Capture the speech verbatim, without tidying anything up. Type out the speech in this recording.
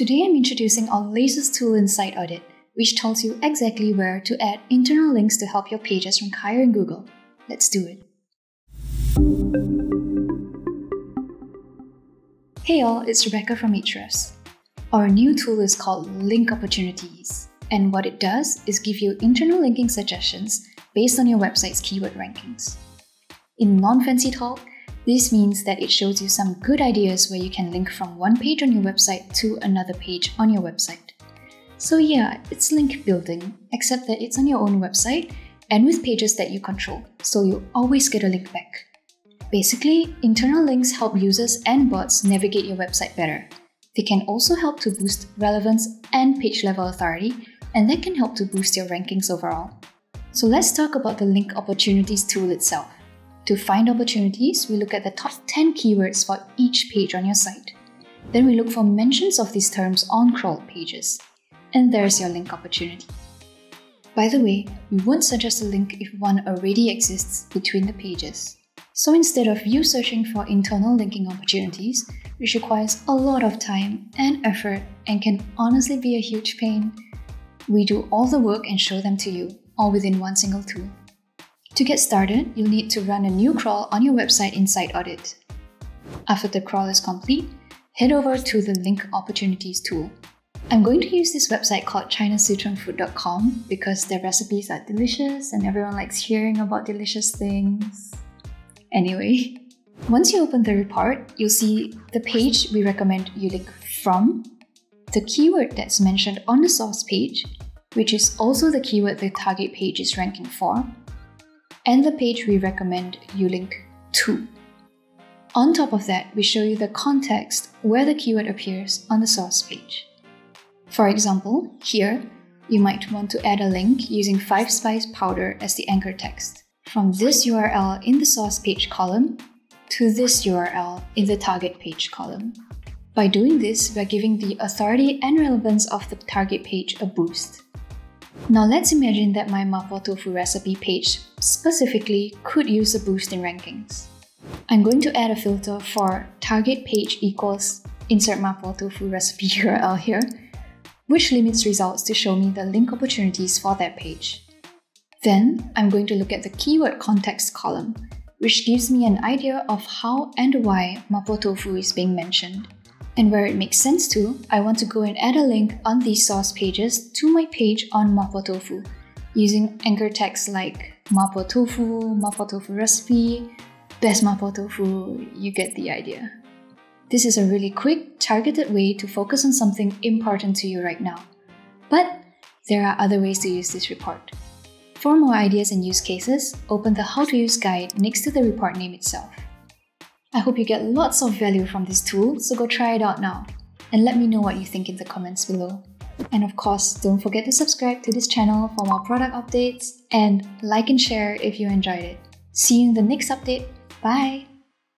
Today I'm introducing our latest tool in Site Audit, which tells you exactly where to add internal links to help your pages rank higher in Google. Let's do it. Hey all, it's Rebecca from Ahrefs. Our new tool is called Link Opportunities, and what it does is give you internal linking suggestions based on your website's keyword rankings. In non-fancy talk, this means that it shows you some good ideas where you can link from one page on your website to another page on your website. So yeah, it's link building, except that it's on your own website and with pages that you control, so you always get a link back. Basically, internal links help users and bots navigate your website better. They can also help to boost relevance and page level authority, and that can help to boost your rankings overall. So let's talk about the Link Opportunities tool itself. To find opportunities, we look at the top ten keywords for each page on your site. Then we look for mentions of these terms on crawled pages. And there's your link opportunity. By the way, we won't suggest a link if one already exists between the pages. So instead of you searching for internal linking opportunities, which requires a lot of time and effort and can honestly be a huge pain, we do all the work and show them to you, all within one single tool. To get started, you'll need to run a new crawl on your website in Site Audit. After the crawl is complete, head over to the Link Opportunities tool. I'm going to use this website called china sichuan food dot com because their recipes are delicious and everyone likes hearing about delicious things. Anyway, once you open the report, you'll see the page we recommend you link from, the keyword that's mentioned on the source page, which is also the keyword the target page is ranking for, and the page we recommend you link to. On top of that, we show you the context where the keyword appears on the source page. For example, here, you might want to add a link using five spice powder as the anchor text, from this U R L in the source page column to this U R L in the target page column. By doing this, we're giving the authority and relevance of the target page a boost. Now let's imagine that my Mapo Tofu recipe page specifically could use a boost in rankings. I'm going to add a filter for target page equals insert Mapo Tofu recipe U R L here, which limits results to show me the link opportunities for that page. Then I'm going to look at the keyword context column, which gives me an idea of how and why Mapo Tofu is being mentioned. And where it makes sense to, I want to go and add a link on these source pages to my page on Mapo Tofu, using anchor texts like Mapo Tofu, Mapo Tofu recipe, best Mapo Tofu, you get the idea. This is a really quick, targeted way to focus on something important to you right now. But there are other ways to use this report. For more ideas and use cases, open the How to Use guide next to the report name itself. I hope you get lots of value from this tool, so go try it out now. And let me know what you think in the comments below. And of course, don't forget to subscribe to this channel for more product updates, and like and share if you enjoyed it. See you in the next update. Bye!